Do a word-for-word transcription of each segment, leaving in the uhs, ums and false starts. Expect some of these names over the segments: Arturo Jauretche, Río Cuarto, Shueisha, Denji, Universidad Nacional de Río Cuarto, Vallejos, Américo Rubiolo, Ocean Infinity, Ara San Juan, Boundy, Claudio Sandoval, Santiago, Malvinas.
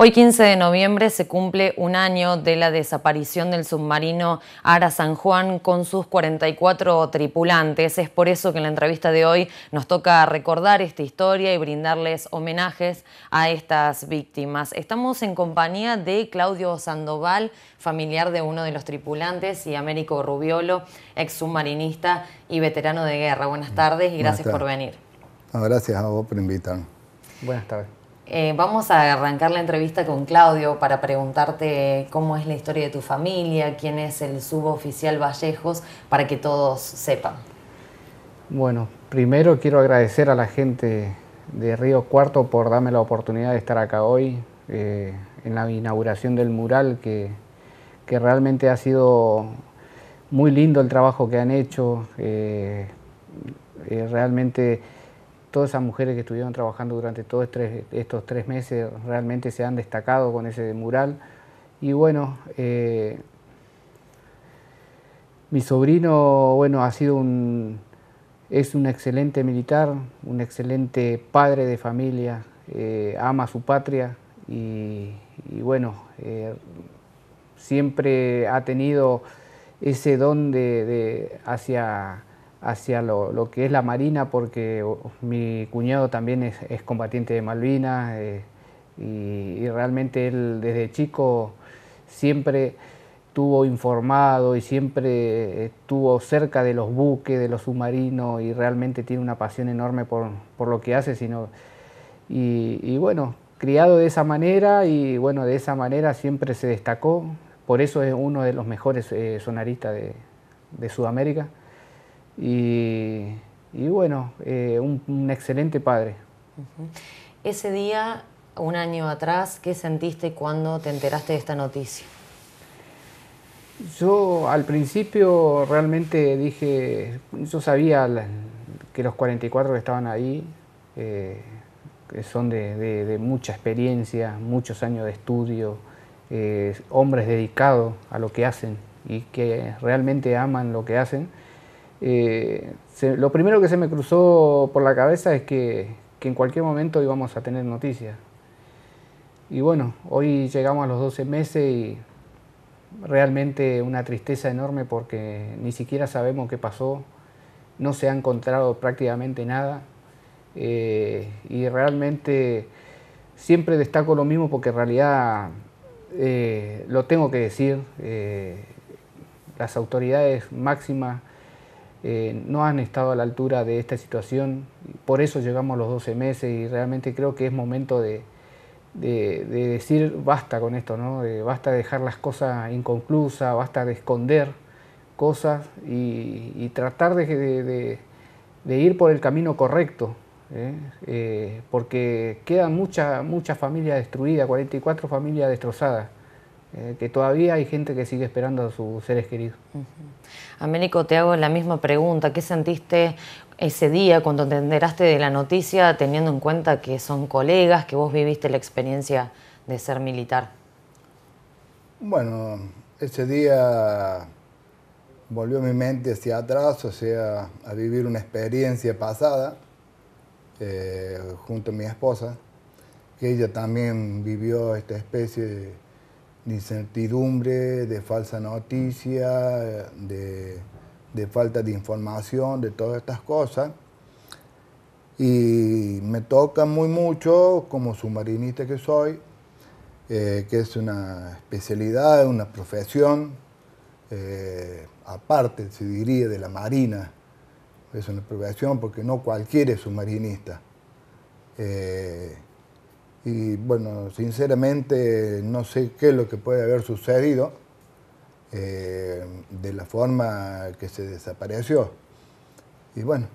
Hoy quince de noviembre se cumple un año de la desaparición del submarino Ara San Juan con sus cuarenta y cuatro tripulantes. Es por eso que en la entrevista de hoy nos toca recordar esta historia y brindarles homenajes a estas víctimas. Estamos en compañía de Claudio Sandoval, familiar de uno de los tripulantes, y Américo Rubiolo, ex submarinista y veterano de guerra. Buenas tardes y gracias por venir. No, gracias a vos por invitarme. Buenas tardes. Eh, vamos a arrancar la entrevista con Claudio para preguntarte cómo es la historia de tu familia, quién es el suboficial Vallejos, para que todos sepan. Bueno, primero quiero agradecer a la gente de Río Cuarto por darme la oportunidad de estar acá hoy, eh, en la inauguración del mural, que, que realmente ha sido muy lindo el trabajo que han hecho. Eh, eh, realmente... Todas esas mujeres que estuvieron trabajando durante todos estos tres meses realmente se han destacado con ese mural. Y bueno, eh, mi sobrino, bueno, ha sido un, es un excelente militar, un excelente padre de familia, eh, ama su patria y, y bueno, eh, siempre ha tenido ese don de, de hacia... hacia lo, lo que es la Marina, porque mi cuñado también es, es combatiente de Malvinas, eh, y, y realmente él desde chico siempre estuvo informado y siempre estuvo cerca de los buques, de los submarinos, y realmente tiene una pasión enorme por, por lo que hace. Sino, y, y bueno, criado de esa manera, y bueno, de esa manera siempre se destacó. Por eso es uno de los mejores eh, sonaristas de, de Sudamérica. Y, y bueno, eh, un, un excelente padre. Uh-huh. Ese día, un año atrás, ¿qué sentiste cuando te enteraste de esta noticia? Yo al principio realmente dije, yo sabía la, que los cuarenta y cuatro que estaban ahí eh, que son de, de, de mucha experiencia, muchos años de estudio, eh, hombres dedicados a lo que hacen y que realmente aman lo que hacen. Eh, se, lo primero que se me cruzó por la cabeza es que, que en cualquier momento íbamos a tener noticias. Y bueno, hoy llegamos a los doce meses y realmente una tristeza enorme porque ni siquiera sabemos qué pasó, no se ha encontrado prácticamente nada. Eh, y realmente siempre destaco lo mismo porque en realidad eh, lo tengo que decir, eh, las autoridades máximas Eh, no han estado a la altura de esta situación, por eso llegamos a los doce meses y realmente creo que es momento de, de, de decir basta con esto, ¿no? Eh, basta de dejar las cosas inconclusas, basta de esconder cosas y, y tratar de, de, de, de ir por el camino correcto, ¿eh? Eh, porque quedan muchas mucha familias destruidas, cuarenta y cuatro familias destrozadas. Eh, que todavía hay gente que sigue esperando a sus seres queridos. Uh-huh. Américo, te hago la misma pregunta. ¿Qué sentiste ese día cuando te enteraste de la noticia, teniendo en cuenta que son colegas, que vos viviste la experiencia de ser militar? Bueno, ese día volvió mi mente hacia atrás, o sea, a vivir una experiencia pasada eh, junto a mi esposa, que ella también vivió esta especie de de incertidumbre, de falsa noticia, de, de falta de información, de todas estas cosas. Y me toca muy mucho, como submarinista que soy, eh, que es una especialidad, una profesión, eh, aparte se diría de la Marina, es una profesión porque no cualquiera es submarinista. Eh, Y bueno, sinceramente no sé qué es lo que puede haber sucedido eh, de la forma que se desapareció. Y bueno.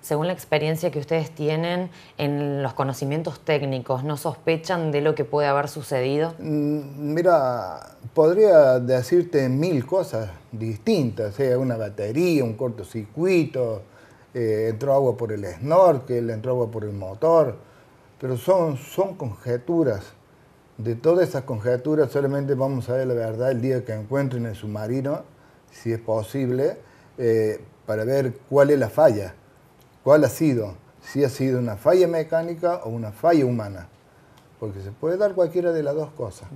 Según la experiencia que ustedes tienen en los conocimientos técnicos, ¿no sospechan de lo que puede haber sucedido? Mira, podría decirte mil cosas distintas, ¿eh? Una batería, un cortocircuito, eh, entró agua por el snorkel, entró agua por el motor. Pero son, son conjeturas. De todas esas conjeturas solamente vamos a ver la verdad el día que encuentren el submarino, si es posible, eh, para ver cuál es la falla, cuál ha sido, si ha sido una falla mecánica o una falla humana. porque se puede dar cualquiera de las dos cosas.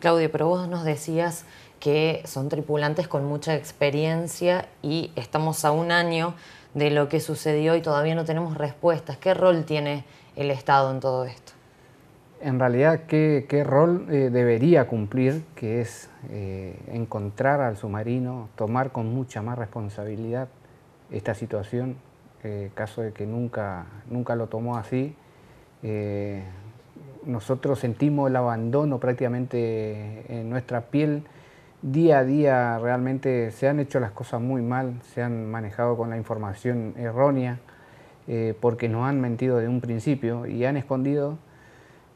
Claudio, pero vos nos decías que son tripulantes con mucha experiencia y estamos a un año de lo que sucedió y todavía no tenemos respuestas. ¿Qué rol tiene el Estado en todo esto? En realidad, ¿qué, qué rol eh, debería cumplir? Que es eh, encontrar al submarino, tomar con mucha más responsabilidad esta situación, eh, caso de que nunca, nunca lo tomó así. Eh, nosotros sentimos el abandono prácticamente en nuestra piel. Día a día realmente se han hecho las cosas muy mal, se han manejado con la información errónea, eh, porque nos han mentido de un principio y han escondido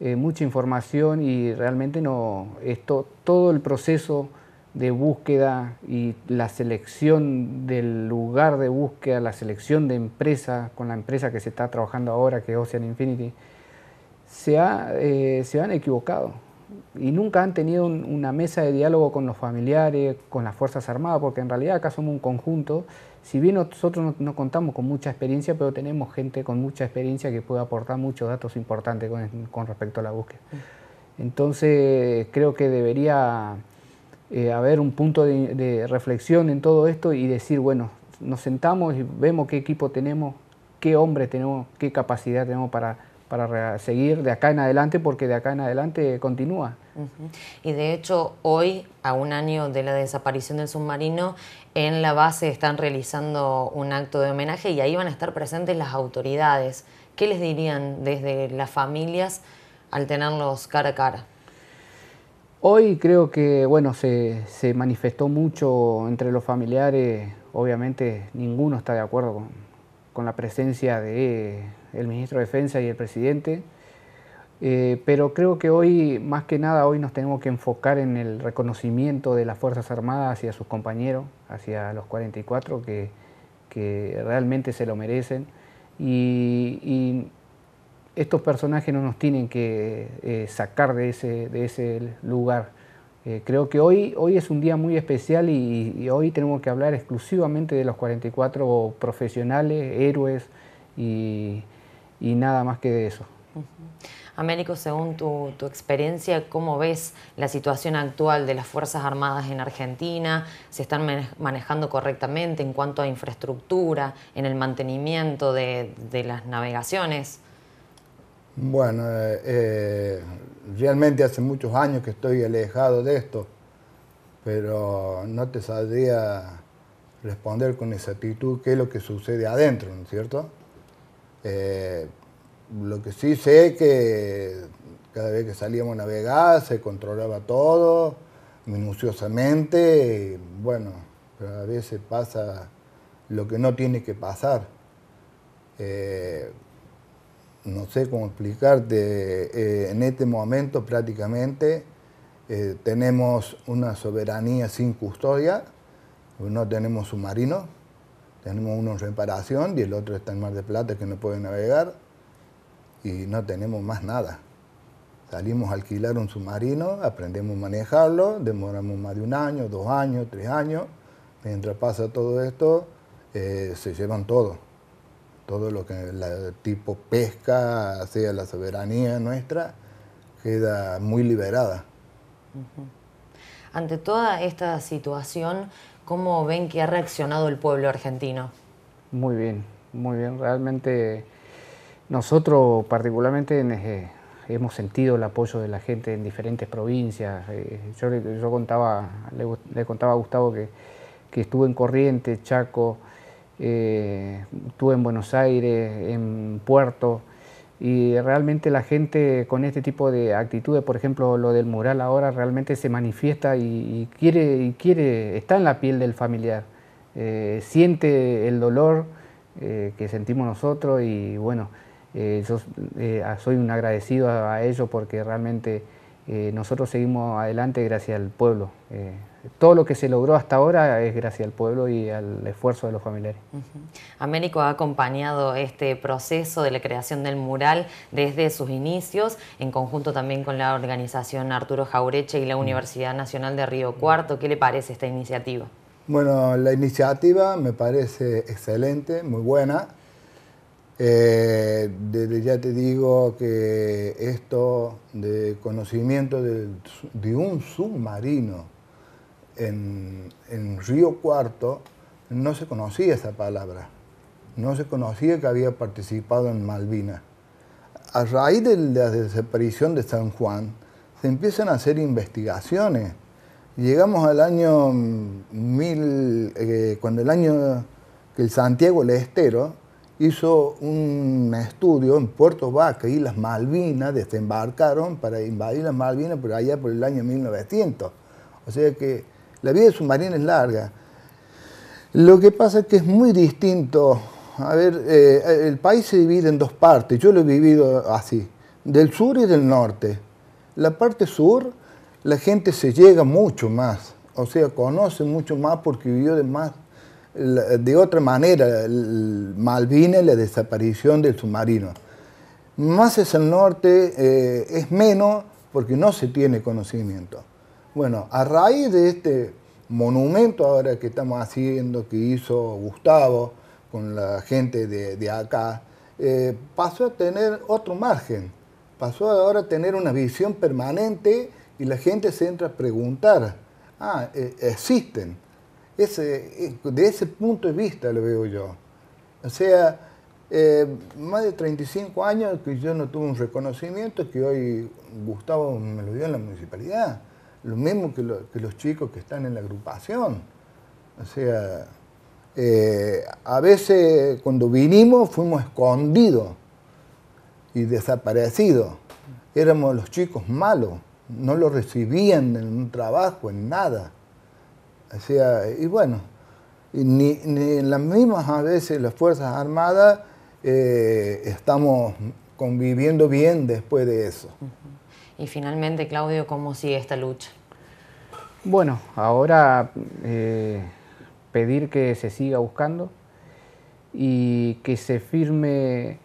eh, mucha información, y realmente no, esto, todo el proceso de búsqueda y la selección del lugar de búsqueda, la selección de empresa, con la empresa que se está trabajando ahora, que es Ocean Infinity, se, ha, eh, se han equivocado. Y nunca han tenido un, una mesa de diálogo con los familiares, con las Fuerzas Armadas, porque en realidad acá somos un conjunto. Si bien nosotros no, no contamos con mucha experiencia, pero tenemos gente con mucha experiencia que puede aportar muchos datos importantes con, con respecto a la búsqueda. Entonces creo que debería eh, haber un punto de, de reflexión en todo esto y decir, bueno, nos sentamos y vemos qué equipo tenemos, qué hombres tenemos, qué capacidad tenemos para... para seguir de acá en adelante, porque de acá en adelante continúa. Uh-huh. Y de hecho, hoy, a un año de la desaparición del submarino, en la base están realizando un acto de homenaje y ahí van a estar presentes las autoridades. ¿Qué les dirían desde las familias al tenerlos cara a cara? Hoy creo que, bueno, se, se manifestó mucho entre los familiares. Obviamente ninguno está de acuerdo con, con la presencia de... el ministro de Defensa y el presidente, eh, pero creo que hoy, más que nada, hoy nos tenemos que enfocar en el reconocimiento de las Fuerzas Armadas hacia sus compañeros, hacia los cuarenta y cuatro, que, que realmente se lo merecen, y, y estos personajes no nos tienen que eh, sacar de ese, de ese lugar. Eh, creo que hoy, hoy es un día muy especial y, y hoy tenemos que hablar exclusivamente de los cuarenta y cuatro profesionales, héroes, y... y nada más que de eso. Uh-huh. Américo, según tu, tu experiencia, ¿cómo ves la situación actual de las Fuerzas Armadas en Argentina? ¿Se están manejando correctamente en cuanto a infraestructura, en el mantenimiento de, de las navegaciones? Bueno, eh, realmente hace muchos años que estoy alejado de esto, pero no te sabría responder con exactitud qué es lo que sucede adentro, ¿no es cierto? Eh, lo que sí sé es que cada vez que salíamos a navegar se controlaba todo minuciosamente, y bueno, pero a veces pasa lo que no tiene que pasar. Eh, no sé cómo explicarte, eh, en este momento prácticamente eh, tenemos una soberanía sin custodia, no tenemos submarinos. Tenemos uno en reparación y el otro está en Mar del Plata, que no puede navegar, y no tenemos más nada. Salimos a alquilar un submarino, aprendemos a manejarlo, demoramos más de un año, dos años, tres años. Mientras pasa todo esto, eh, se llevan todo. Todo lo que la, tipo pesca, sea la soberanía nuestra, queda muy liberada. Uh-huh. Ante toda esta situación, ¿cómo ven que ha reaccionado el pueblo argentino? Muy bien, muy bien. Realmente nosotros particularmente eh, hemos sentido el apoyo de la gente en diferentes provincias. Eh, yo yo contaba, le, le contaba a Gustavo que, que estuve en Corrientes, Chaco, eh, estuve en Buenos Aires, en Puerto, y realmente la gente con este tipo de actitudes, por ejemplo lo del mural ahora, realmente se manifiesta y, y quiere, y quiere, está en la piel del familiar, eh, siente el dolor eh, que sentimos nosotros, y bueno, eh, yo eh, soy un agradecido a, a ellos, porque realmente eh, nosotros seguimos adelante gracias al pueblo. Eh, Todo lo que se logró hasta ahora es gracias al pueblo y al esfuerzo de los familiares. Uh-huh. Américo ha acompañado este proceso de la creación del mural desde sus inicios, en conjunto también con la organización Arturo Jauretche y la Universidad Nacional de Río Cuarto. ¿Qué le parece esta iniciativa? Bueno, la iniciativa me parece excelente, muy buena. Eh, desde ya te digo que esto de conocimiento de, de un submarino en, en Río Cuarto, no se conocía esa palabra, no se conocía que había participado en Malvinas. A raíz de la desaparición de San Juan, se empiezan a hacer investigaciones. Llegamos al año mil, eh, cuando el año que el Santiago el Estero hizo un estudio en Puerto Vaca y las Malvinas desembarcaron para invadir las Malvinas por allá por el año mil novecientos. O sea que la vida submarina es larga. Lo que pasa es que es muy distinto. A ver, eh, el país se divide en dos partes, yo lo he vivido así, del sur y del norte. La parte sur, la gente se llega mucho más, o sea, conoce mucho más porque vivió de más. De otra manera, Malvinas y la desaparición del submarino. Más es el norte, eh, es menos porque no se tiene conocimiento. Bueno, a raíz de este monumento ahora que estamos haciendo, que hizo Gustavo con la gente de, de acá, eh, pasó a tener otro margen, pasó ahora a tener una visión permanente y la gente se entra a preguntar, ah, eh, existen. Ese, de ese punto de vista lo veo yo. O sea, eh, más de treinta y cinco años que yo no tuve un reconocimiento que hoy Gustavo me lo dio en la municipalidad. Lo mismo que, lo, que los chicos que están en la agrupación. O sea, eh, a veces cuando vinimos fuimos escondidos y desaparecidos. Éramos los chicos malos, no los recibían en un trabajo, en nada. O sea, y bueno, ni, ni las mismas a veces las Fuerzas Armadas eh, estamos conviviendo bien después de eso. Y finalmente, Claudio, ¿cómo sigue esta lucha? Bueno, ahora eh, pedir que se siga buscando y que se firme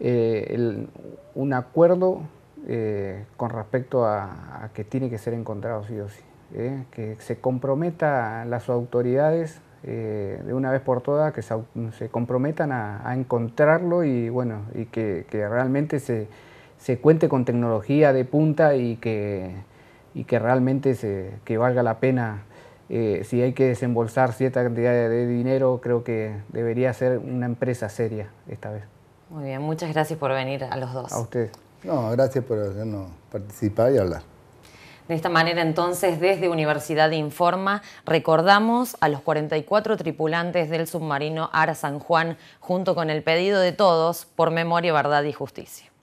eh, el, un acuerdo eh, con respecto a, a que tiene que ser encontrado sí o sí. Eh, que se comprometa las autoridades eh, de una vez por todas, que se, se comprometan a, a encontrarlo y bueno, y que, que realmente se, se cuente con tecnología de punta y que, y que realmente se, que valga la pena. Eh, si hay que desembolsar cierta cantidad de, de dinero, creo que debería ser una empresa seria esta vez. Muy bien, muchas gracias por venir a los dos. A ustedes. No, gracias por hacernos participar y hablar. De esta manera, entonces, desde Universidad Informa, recordamos a los cuarenta y cuatro tripulantes del submarino Ara San Juan, junto con el pedido de todos por memoria, verdad y justicia.